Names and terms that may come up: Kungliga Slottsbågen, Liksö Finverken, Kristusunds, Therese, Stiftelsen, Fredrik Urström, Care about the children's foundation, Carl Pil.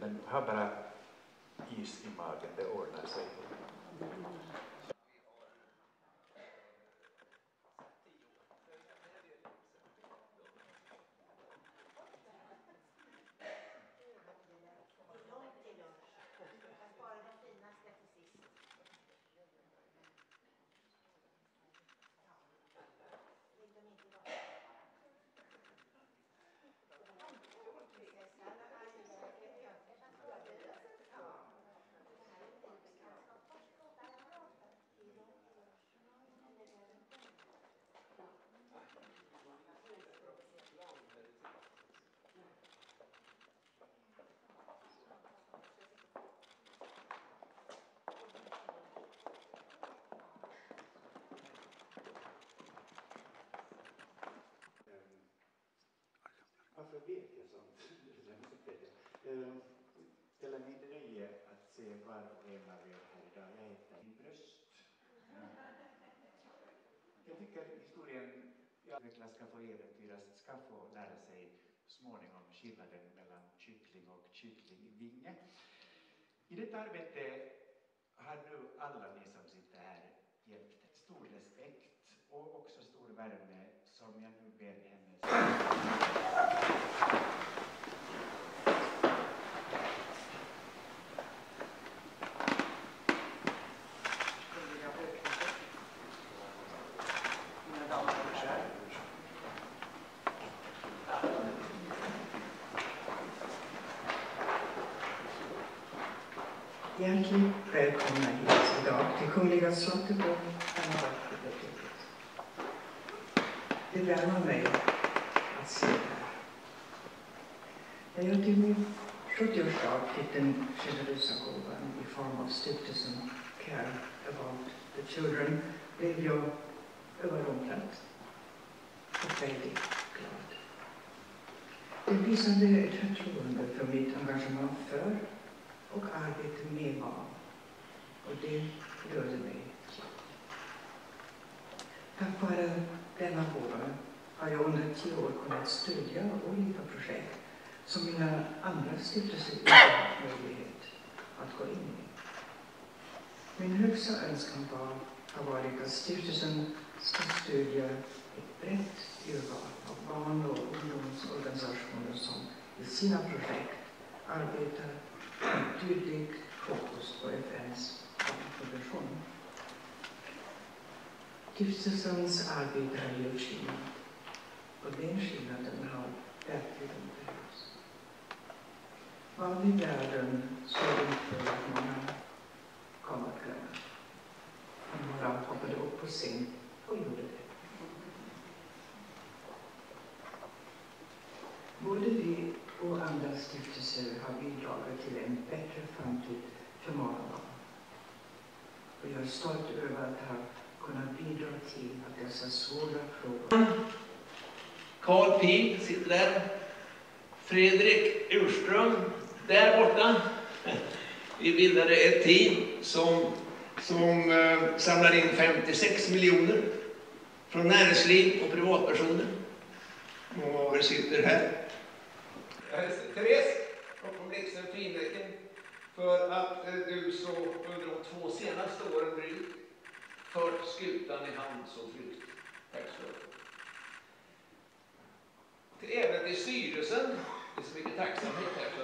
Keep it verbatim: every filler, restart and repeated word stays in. men ha bara is i magen, det ordnar sig. Alfabet och sånt. Ställa mig inte nöje att se var och vem av er här idag. Jag heter min bröst. Jag tycker historien utvecklas ska få äventyras, ska få lära sig småningom skillnaden mellan kyckling och kycklingvinge. I detta arbete har nu alla ni som sitter här hjälpt. Stor respekt och också stor värme som jag nu ber henne. Hjärtligt välkomna hit idag till Kungliga Slottsbågen. Det värmer mig att se här. Jag gör till min sjuttioårsdag till den generösa gåvan i form av stiftelsen Care about the children blev jag överrumplad och väldigt glad. Det visade ett förtroende för mitt engagemang för och arbete med barn, och det rörde mig. Tack vare denna gåva har jag under tio år kunnat stödja olika projekt som mina andra stiftelser inte haft möjlighet att gå in i. Min högsta önskan var, har varit att stiftelsen ska stödja ett brett urval av barn- och ungdomsorganisationer som i sina projekt arbetar med tydlig fokus på F N:s barnkonvention. Kristusunds arbete har gjort skillnad, och den skillnaden har verkligen behövts. Var i världen så inför att många kom att glömma. Och några hoppade upp på scen och gjorde det. Både vi och andra stiftelser har bidragit till en bättre framtid för många barn. Och jag är stolt över att ha kunna bidra till att dessa svåra frågor. Carl Pil sitter där. Fredrik Urström där borta. Vi bildade ett team som, som eh, samlade in femtiosex miljoner från näringsliv och privatpersoner. Många av er sitter här. Jag hälsar Therese från Liksö Finverken för att eh, du så under de två senaste åren drygt fört skutan i hand som flykt. Tack så mycket. Även till styrelsen, det är så mycket tacksamhet här.